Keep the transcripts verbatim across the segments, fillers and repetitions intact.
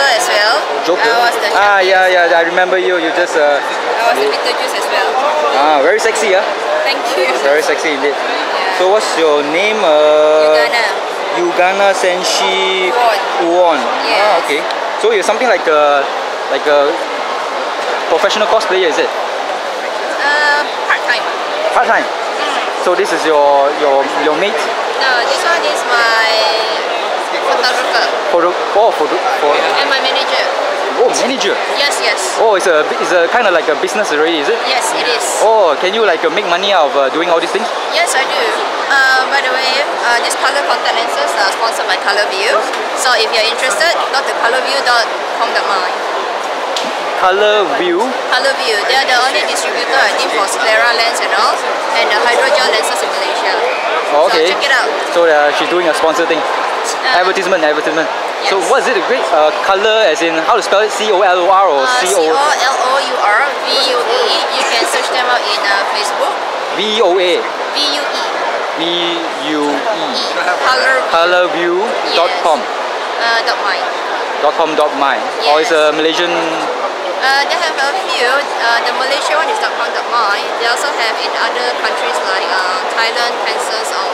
Joker as well. Joker? I was the ah, yeah, yeah, I remember you. You just... Uh, I was the Beetlejuice as well. Ah, very sexy, huh? Thank you. Very sexy indeed. Yeah. So what's your name? Uh, Yugana. Yugana Senshi Uon. Yes. Ah, okay. So you're something like a, like a professional cosplayer, is it? Uh, part-time. Part-time? Mm. So this is your, your, your mate? No, this one is my... photographer. For, oh, for, for and my manager. Oh, manager. Yes, yes. Oh, it's a, it's a kind of like a business already, is it? Yes, it is. Oh, can you like make money out of uh, doing all these things? Yes, I do. Uh, by the way, uh, this color contact lenses are sponsored by Colorview. So if you're interested, go to colorview dot com dot my. Colorview. Colorview. They are the only distributor, I think, for sclera lens and all, and the hydrogel lenses in Malaysia. Oh, okay. So check it out. So uh, she's doing a sponsor thing. Uh, advertisement, advertisement. Yes. So what is it? A great uh, color, as in how to spell it? C O L O R or uh, C O L O U R V U E. You can search them out in uh, Facebook. V O A. V U E. V U E. Colorview dot com. Uh, dot my. Dot com dot my. Yes. Or it's a Malaysian. Uh, they have a few. Uh, the Malaysia one is dot com dot my. They also have in other countries like uh, Thailand, Kansas, or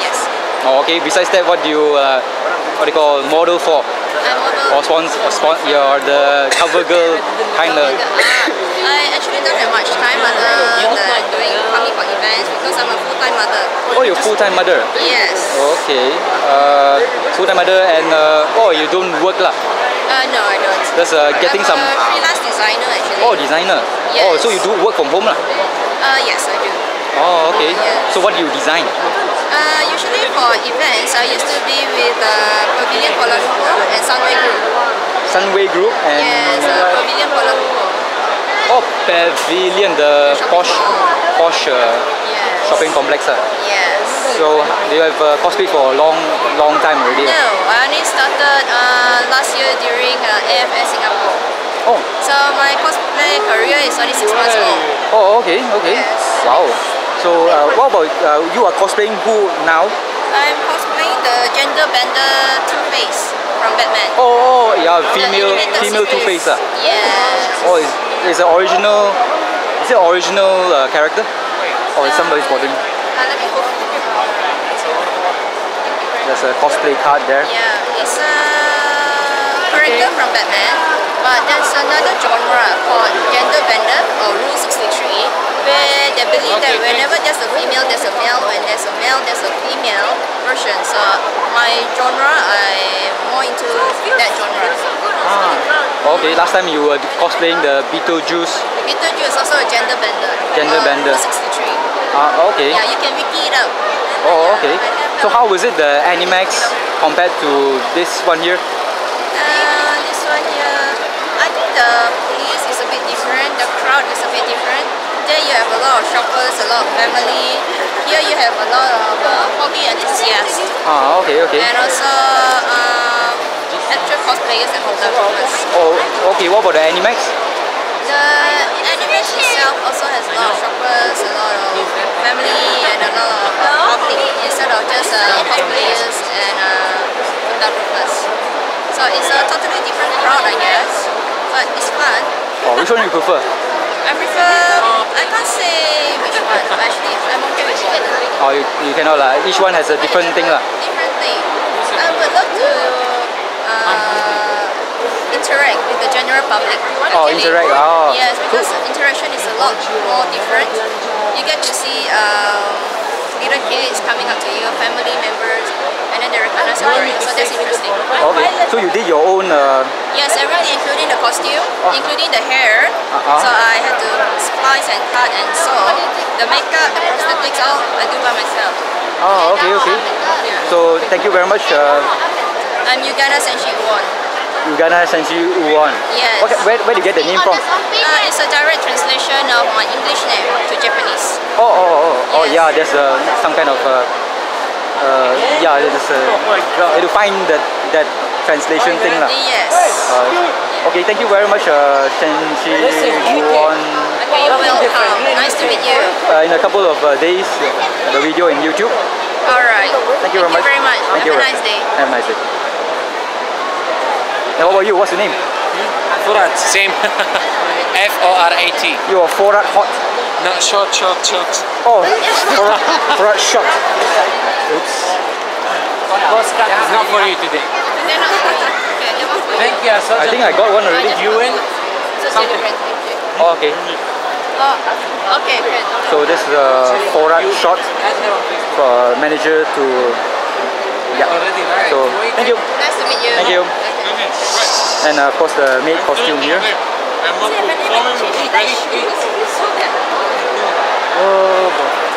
yes. Oh, okay. Besides that, what do you uh, what do you call model for? I model or sponsor, or sponsor, you're the cover girl kind of. Uh, I actually don't have much time other than doing coming for events because I'm a full time mother. Oh, you're full time mother. Yes. Okay. Uh, full time mother and uh, oh, you don't work lah. Uh, no, I don't. Just uh, getting I'm some. A freelance designer actually. Oh, designer. Yes. Oh, so you do work from home lah? Uh, yes, I do. Oh, okay. Yes. So what do you design? Uh, usually for events, I used to be with uh, Pavilion Polanco and Sunway Group. Sunway Group and... Yes, uh, Pavilion Polanco. Oh, Pavilion, the Porsche, Porsche yes. shopping complex. Uh. Yes. So, do you have uh, cosplay for a long, long time already? No, I only started uh, last year during uh, A F A Singapore. Oh. So, my cosplay career is only six months old. Oh, okay, okay. Yes. Wow. So uh, what about uh, you are cosplaying who now? I'm cosplaying the gender bender Two-Face from Batman. Oh, oh yeah, female female Two-Face. Uh. Yes. Oh, is, is it original? Is it original uh, character? Or is somebody's body? Uh, let me open it. There's a cosplay card there. Yeah, it's a character okay. from Batman, but there's another genre called gender bender or Rule sixty-three. Where they believe that whenever there's a female, there's a male, when there's a male, there's a female version. So my genre, I'm more into that genre. Ah, okay. Last time you were cosplaying the Beetlejuice. Beetlejuice, also a gender bender. Gender bender. sixty-three. Ah, okay. Yeah, you can wiki it up. Oh, okay. So how was it, the Animax, compared to this one here? Uh, this one here, I think the police is a bit different, the crowd is a bit different. There you have a lot of shoppers, a lot of family. Here you have a lot of uh, hobby enthusiasts. Ah, okay, okay. And also uh, actual cosplayers and photographers. Oh, okay. What about the Animax? The Animax itself also has a lot of shoppers, a lot of family, and a lot of uh, public instead of just uh, cosplayers and uh, photographers. So it's a totally different crowd, I guess, but it's fun. Oh, which one do you prefer? I prefer, I can't say which one, but actually I'm okay with it. Oh, you, you cannot lah. Each one has a different thing lah. Different thing. I would love to uh, interact with the general public. Oh, actually, interact. Oh. Yes, because interaction is a lot more different. You get to see um, little kids coming up to you, family members, and then they're kind of sorry. So that's interesting. Okay. So you did your own... Uh... Yes, everything, including the costume, oh. including the hair. Uh-huh. So I had to splice and cut and sew. The makeup, the prosthetics, all I do by myself. Oh, okay, okay. Yeah. So thank you very much. Uh... I'm Yugana Senshi Uon. Yugana Senshi Uon. Yes. Okay, where, where do you get the name from? Uh, it's a direct translation of my English name to Japanese. Oh, oh, oh. Yes. Oh, yeah, there's uh, some kind of... Uh... Uh, yeah, it is, uh, to find that that translation thing lah. Yes. Uh, okay, thank you very much, uh, Senshi Uon. Okay, you're welcome. Nice to meet you. Uh, in a couple of uh, days, the video in YouTube. All right. Thank you very much. Thank you very much. Have a nice day. Have a nice day. And what about you? What's your name? Forat. Same. F O R A T. You are Forat hot? No, short, short, short. Oh, Forat, Forat short. Oops. It's not for you today. Thank you. I think I got one already. You win something. Oh, okay. Oh, okay. So this is a Forat short for manager to... Yeah. So, thank you. Nice to meet you. Thank you. And uh, of course the maid costume here. Oh boy.